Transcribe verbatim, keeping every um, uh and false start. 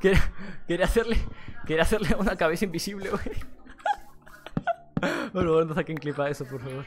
Quería, quería hacerle Quería hacerle una cabeza invisible, güey. Por favor, no saquen clip a eso, por favor.